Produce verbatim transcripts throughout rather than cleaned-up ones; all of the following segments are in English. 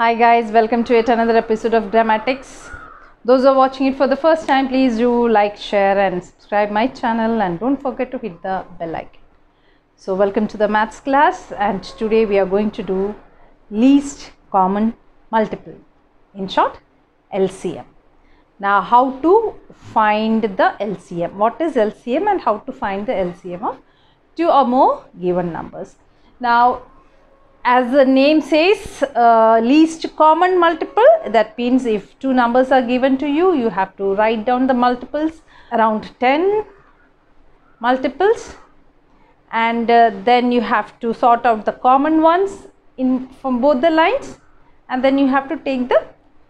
Hi guys, welcome to yet another episode of Grammatics. Those who are watching it for the first time, please do like, share and subscribe my channel, and don't forget to hit the bell icon. So welcome to the maths class, and today we are going to do least common multiple, in short L C M. Now how to find the L C M, what is L C M and how to find the L C M of two or more given numbers. Now, as the name says, uh, least common multiple, that means if two numbers are given to you, you have to write down the multiples, around ten multiples, and uh, then you have to sort out the common ones in from both the lines, and then you have to take the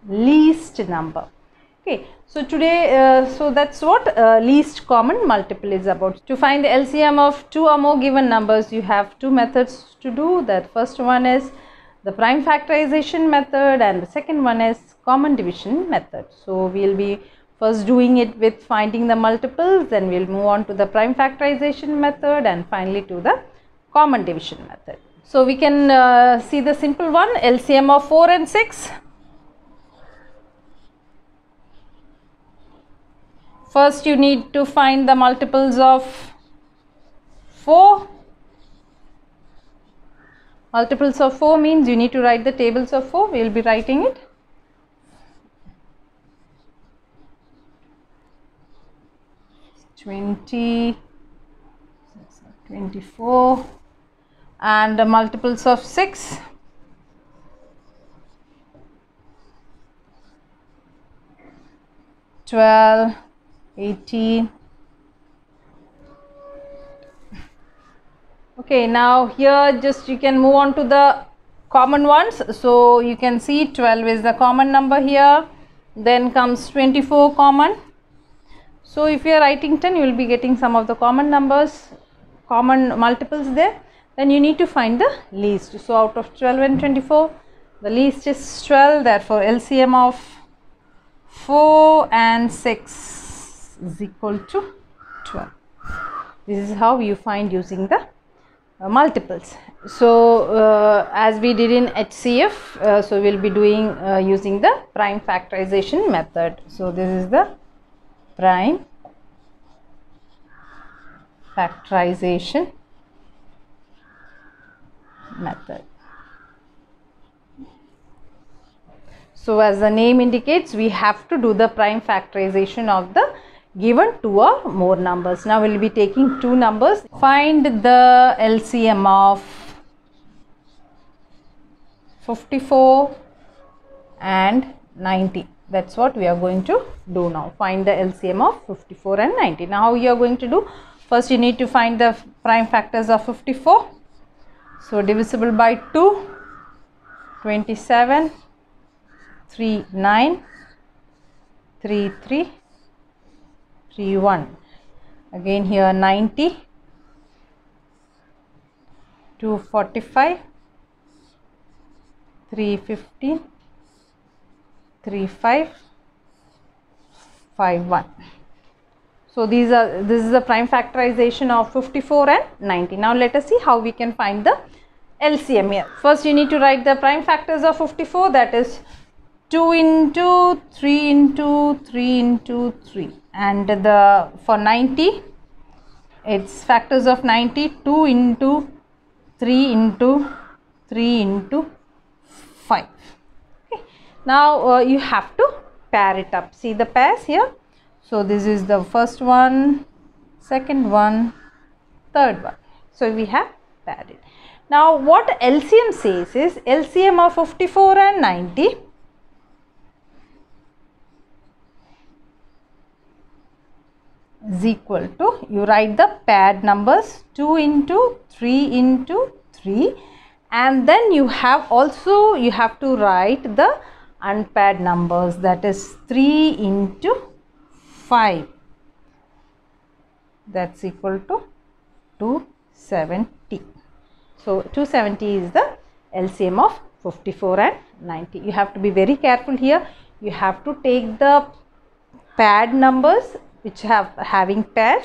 least number. Okay, so today, uh, so that's what uh, least common multiple is about. To find the L C M of two or more given numbers, you have two methods to do. The first one is the prime factorization method, and the second one is common division method. So we will be first doing it with finding the multiples, then we will move on to the prime factorization method, and finally to the common division method. So we can uh, see the simple one, L C M of four and six. First you need to find the multiples of four. Multiples of four means you need to write the tables of four. We will be writing it. twenty, twenty-four, and the multiples of six. twelve. eighteen. Okay, now here just you can move on to the common ones. So you can see twelve is the common number here, then comes twenty-four common. So if you are writing ten, you will be getting some of the common numbers, common multiples there. Then you need to find the least. So out of twelve and twenty-four, the least is twelve, therefore L C M of four and six is equal to twelve. This is how you find using the uh, multiples. So uh, as we did in H C F, uh, so we'll be doing uh, using the prime factorization method. So this is the prime factorization method. So as the name indicates, we have to do the prime factorization of the given two or more numbers. Now we will be taking two numbers. Find the L C M of fifty-four and ninety. That's what we are going to do now. Find the L C M of fifty-four and ninety. Now how you are going to do? First you need to find the prime factors of fifty-four. So divisible by two, twenty-seven, thirty-nine, thirty-three. thirty-one. Again here ninety, two forty-five, three fifteen, thirty-five, fifty-one. So these are this is the prime factorization of fifty-four and ninety. Now let us see how we can find the L C M here. First you need to write the prime factors of fifty-four, that is two into three into three into three, and the for ninety it's factors of ninety, two into three into three into five. Okay. Now uh, you have to pair it up. See the pairs here. So this is the first one, second one, third one. So we have paired it. Now what L C M says is L C M of fifty-four and ninety is equal to, you write the paired numbers, two into three into three, and then you have also you have to write the unpaired numbers, that is three into five, that's equal to two seventy. So two seventy is the L C M of fifty-four and ninety. You have to be very careful here. You have to take the paired numbers which have having pairs.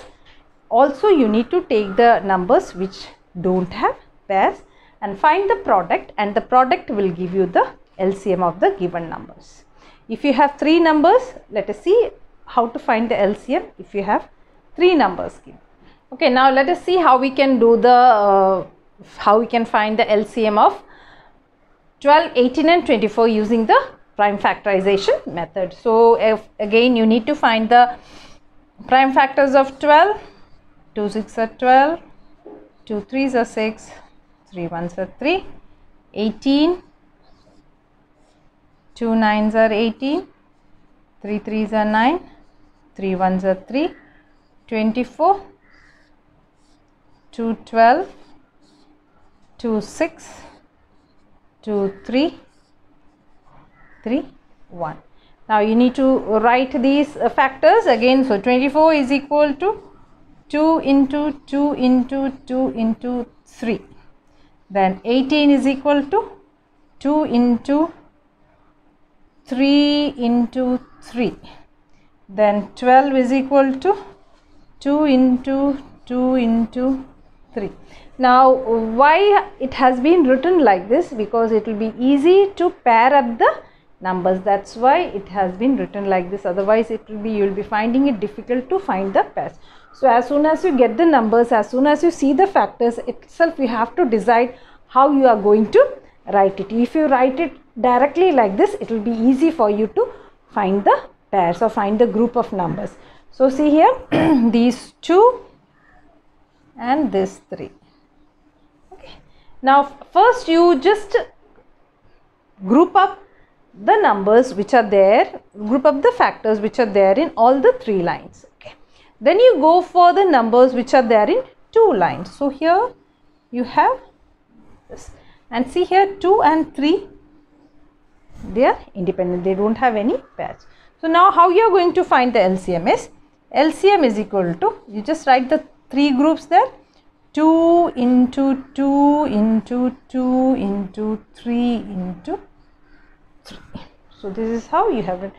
Also you need to take the numbers which don't have pairs and find the product, and the product will give you the L C M of the given numbers. If you have three numbers, let us see how to find the L C M if you have three numbers given. Okay, now let us see how we can do the uh, how we can find the L C M of twelve, eighteen and twenty-four using the prime factorization method. So if, again you need to find the prime factors of twelve. Two sixes are twelve, two threes are six, three ones are three, eighteen, two nines are eighteen, three threes are nine, three ones are three, twenty-four, two twelve, two six, two three, three one. Now you need to write these uh, factors again. So twenty-four is equal to two into two into two into three. Then eighteen is equal to two into three into three. Then twelve is equal to two into two into three. Now why it has been written like this? Because it will be easy to pair up the numbers, that's why it has been written like this. Otherwise it will be, you will be finding it difficult to find the pairs. So as soon as you get the numbers, as soon as you see the factors itself, you have to decide how you are going to write it. If you write it directly like this, it will be easy for you to find the pairs or find the group of numbers. So see here, these two and this three. Okay. Now first you just group up the numbers which are there, group up the factors which are there in all the three lines. Okay. Then you go for the numbers which are there in two lines. So here you have this, and see here two and three, they are independent, they don't have any pairs. So now how you are going to find the L C M is, L C M is equal to, you just write the three groups there, two into two into two into three into three. So this is how you have it.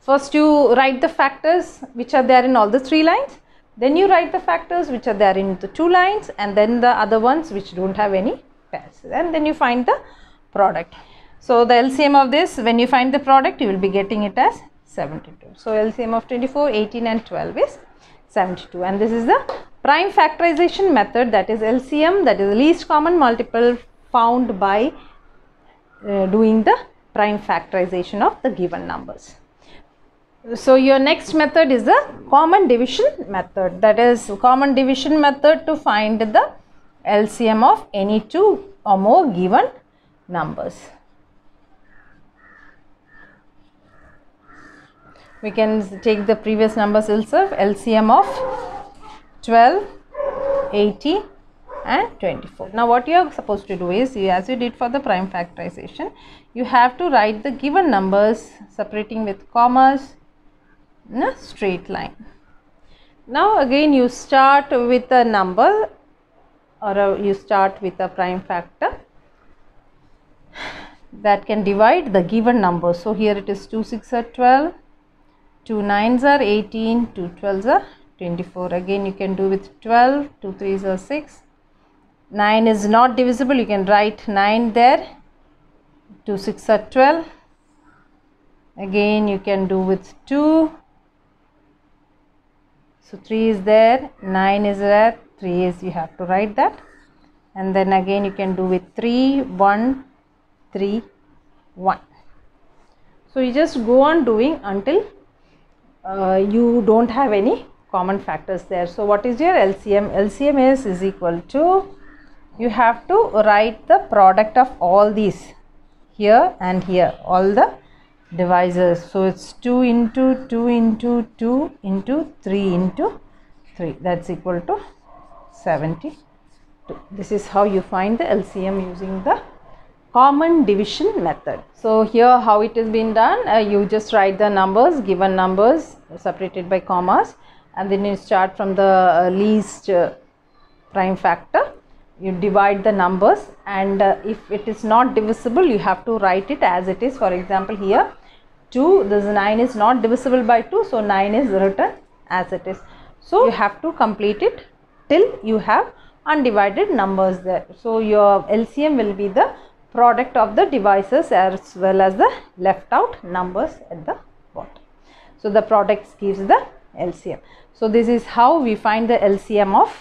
First you write the factors which are there in all the three lines, then you write the factors which are there in the two lines, and then the other ones which don't have any pairs, and then you find the product. So the L C M of this, when you find the product, you will be getting it as seventy-two. So L C M of twenty-four, eighteen and twelve is seventy-two, and this is the prime factorization method, that is L C M, that is the least common multiple found by uh, doing the prime factorization of the given numbers. So your next method is the common division method, that is common division method to find the L C M of any two or more given numbers. We can take the previous numbers itself, L C M of twelve, eighteen and twenty-four. Now what you are supposed to do is, as you did for the prime factorization, you have to write the given numbers separating with commas in a straight line. Now again you start with a number, or a, you start with a prime factor that can divide the given number. So here it is two sixes are twelve, two nines are eighteen, two twelves are twenty-four. Again you can do with twelve, two threes are six, nine is not divisible, you can write nine there, two sixes are twelve, again you can do with two, so three is there, nine is there, three is, you have to write that, and then again you can do with three, one, three, one. So you just go on doing until uh, you don't have any common factors there. So what is your L C M? L C M is, is equal to, you have to write the product of all these here and here, all the divisors. So it's two into two into two into three into three, that's equal to seventy-two. This is how you find the L C M using the common division method. So here how it has been done, uh, you just write the numbers, given numbers separated by commas, and then you start from the uh, least uh, prime factor, you divide the numbers, and uh, if it is not divisible, you have to write it as it is. For example here two, this nine is not divisible by two, so nine is written as it is. So you have to complete it till you have undivided numbers there. So your L C M will be the product of the divisors as well as the left out numbers at the bottom. So the product gives the L C M. So this is how we find the L C M of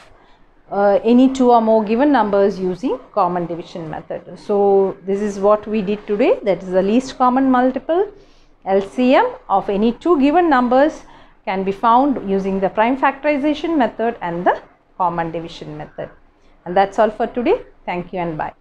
uh, any two or more given numbers using common division method. So this is what we did today, that is the least common multiple. L C M of any two given numbers can be found using the prime factorization method and the common division method. And that's all for today. Thank you and bye.